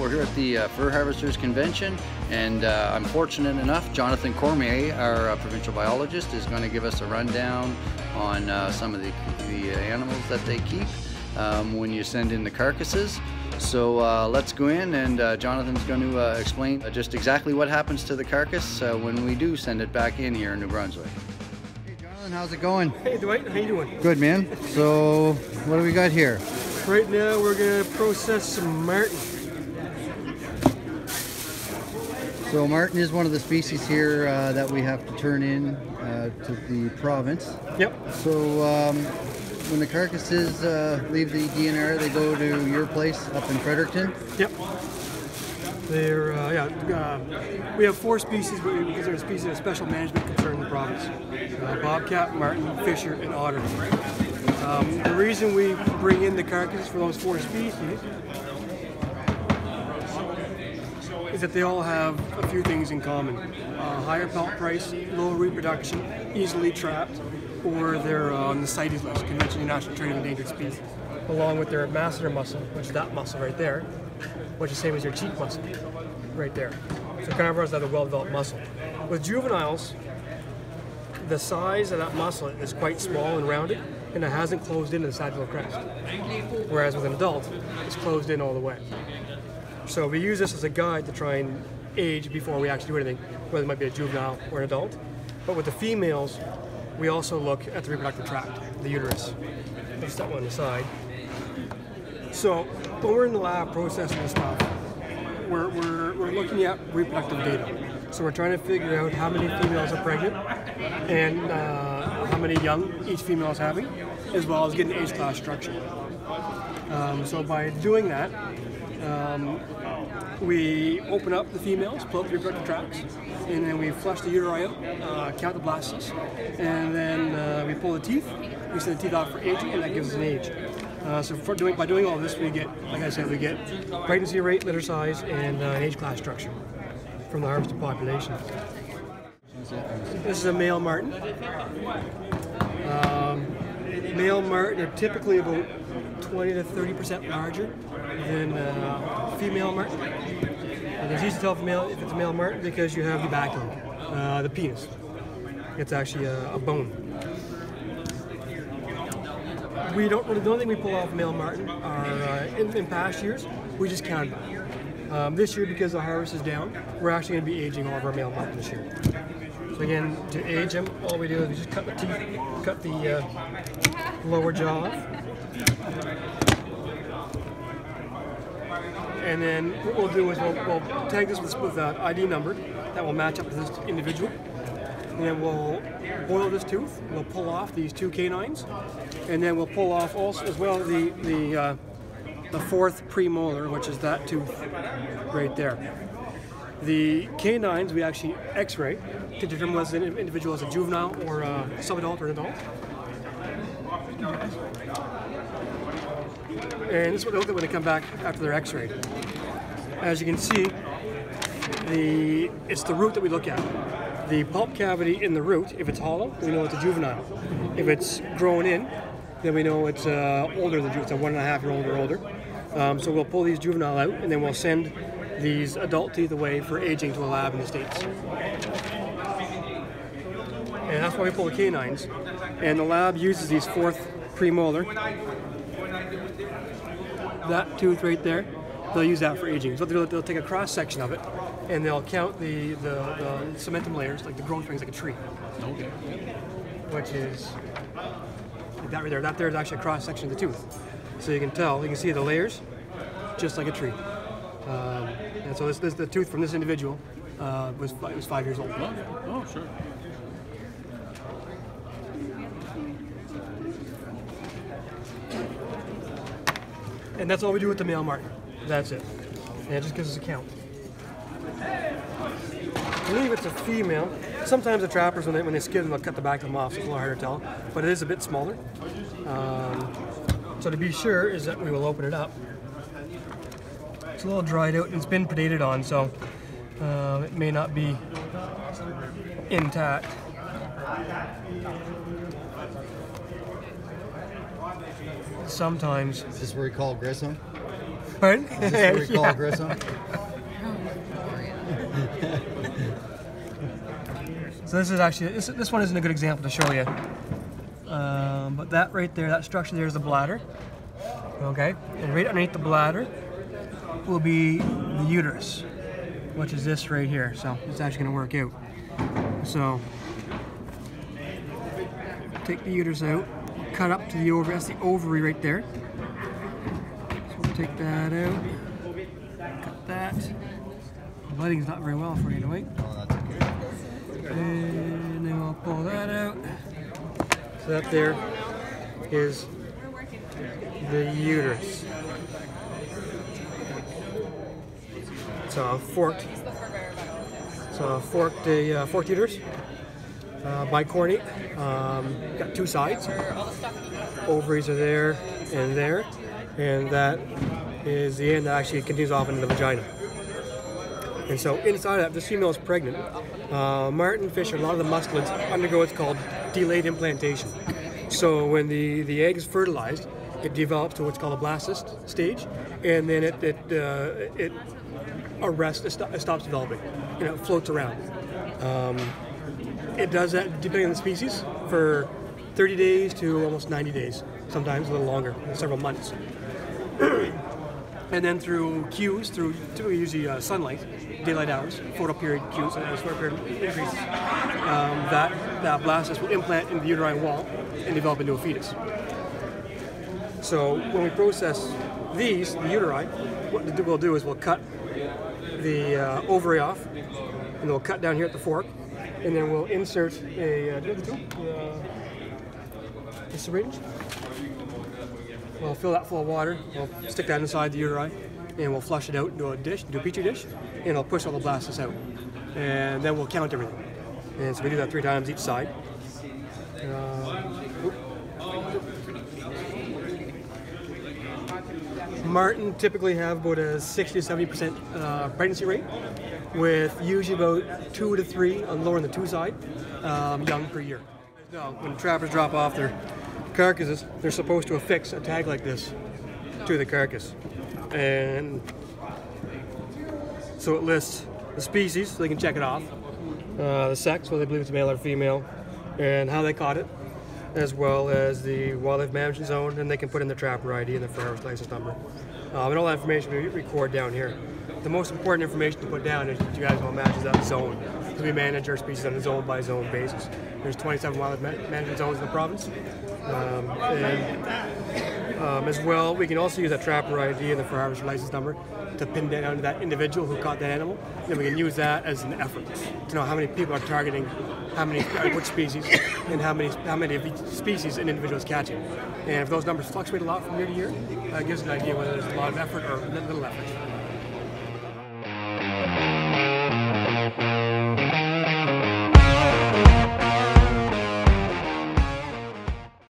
We're here at the Fur Harvesters Convention, and I'm fortunate enough, Jonathan Cormier, our provincial biologist, is going to give us a rundown on some of the animals that they keep when you send in the carcasses. So let's go in, and Jonathan's going to explain just exactly what happens to the carcass when we do send it back in here in New Brunswick. Hey Jonathan, how's it going? Hey Dwight, how you doing? Good man. So what do we got here? Right now we're going to process some marten. So marten is one of the species here that we have to turn in to the province. Yep. So when the carcasses leave the DNR, they go to your place up in Fredericton? Yep. They're, we have four species, but because they're a species of special management concern in the province. Bobcat, marten, fisher, and otter. The reason we bring in the carcasses for those four species is that they all have a few things in common. Higher pelt price, low reproduction, easily trapped, or they're on the CITES list, Convention of National Trade of Endangered Species, along with their masseter muscle, which is that muscle right there, which is the same as your cheek muscle right there. So carnivores have a well-developed muscle. With juveniles, the size of that muscle is quite small and rounded, and it hasn't closed into the sagittal crest, whereas with an adult, it's closed in all the way. So we use this as a guide to try and age before we actually do anything, whether it might be a juvenile or an adult. But with the females, we also look at the reproductive tract, the uterus. Just that one on the side. So when we're in the lab processing this stuff, we're looking at reproductive data. So we're trying to figure out how many females are pregnant and how many young each female is having, as well as getting age class structure. So by doing that, we open up the females, pull up the reproductive tracts, and then we flush the uteri out, count the blasts, and then we pull the teeth, we send the teeth out for aging, and that gives us an age. So by doing all this, we get, like I said, we get pregnancy rate, litter size, and an age class structure from the harvested population. This is a male marten. Male marten are typically about 20 to 30% larger than female marten. It's easy to tell if it's a male marten because you have the back end, the penis. It's actually a bone. We don't really, the only thing we pull off male marten are in past years, we just counted them. This year, because the harvest is down, we're actually going to be aging all of our male marten this year. So again, to age them, all we do is we just cut the teeth, cut the lower jaw off, and then what we'll do is we'll tag this with an ID number that will match up to this individual, and then we'll boil this tooth, we'll pull off these two canines, and then we'll pull off also as well the fourth premolar, which is that tooth right there. The canines we actually x-ray to determine whether an individual is a juvenile or a subadult or an adult. And this is what they look at when they come back after their x-ray. As you can see, it's the root that we look at. The pulp cavity in the root, if it's hollow, we know it's a juvenile. If it's grown in, then we know it's older than juveniles, 1.5 year old or older. So we'll pull these juvenile out, and then we'll send these adult teeth away for aging to a lab in the States. And that's why we pull the canines. And the lab uses these fourth premolar, that tooth right there, they'll use that for aging. So they'll take a cross section of it, and they'll count the cementum layers, like the growth rings, like a tree. Okay. Which is that right there. That there is actually a cross section of the tooth. So you can tell, you can see the layers, just like a tree. And so the tooth from this individual was 5 years old. Oh, sure. And that's all we do with the male marten. That's it. And it just gives us a count. I believe it's a female. Sometimes the trappers, when they skid them, they'll cut the back of them off, so it's a little harder to tell. But it is a bit smaller. So to be sure is that we will open it up. It's a little dried out and it's been predated on, so it may not be intact. Sometimes. Is this what we call Grison? Pardon? Is this what we call Grison? So this is actually, this one isn't a good example to show you. But that right there, that structure there is the bladder. Okay, and right underneath the bladder will be the uterus, which is this right here. So it's actually going to work out. So take the uterus out, cut up to the ovary. That's the ovary right there. So we'll take that out, cut that. The lighting's not very well for you to wait. And then we'll pull that out. So that there is the uterus. So I forked uterus, bicornate. Got two sides. Ovaries are there and there, and that is the end that actually continues off into the vagina. And so inside of that, this female is pregnant. Martinfish, a lot of the mustelids undergo what's called delayed implantation. So when the egg is fertilized, it develops to what's called a blastocyst stage, and then it stops developing. You know, it floats around. It does that depending on the species for 30 days to almost 90 days, sometimes a little longer, several months. And then through cues, through usually sunlight, daylight hours, photoperiod cues, and photoperiod increases, that blastocyst will implant in the uterine wall and develop into a fetus. So when we process these, the uteri, what we'll do is we'll cut the ovary off, and we'll cut down here at the fork, and then we'll insert a syringe. We'll fill that full of water, we'll stick that inside the uteri, and we'll flush it out into a dish, into a petri dish, and I'll push all the blastocysts out. And then we'll count everything. And so we do that 3 times each side. Martin typically have about a 60 to 70% pregnancy rate, with usually about 2 to 3, on lower on the 2 side, young per year. Now, when trappers drop off their carcasses, they're supposed to affix a tag like this to the carcass. And so it lists the species, so they can check it off, the sex, whether they believe it's male or female, and how they caught it, as well as the wildlife management zone, and they can put in the trapper ID and the Fur Harvest license number. And all that information we record down here. The most important information to put down, as you guys will imagine, is that zone. Because we manage our species on a zone-by-zone basis. There's 27 wildlife management zones in the province. As well, we can also use that trapper ID and the Fur Harvest license number to pin down to that individual who caught that animal. Then we can use that as an effort to know how many people are targeting, how many, which species, and how many of each species an individual is catching. And if those numbers fluctuate a lot from year to year, it gives an idea whether there's a lot of effort or little effort.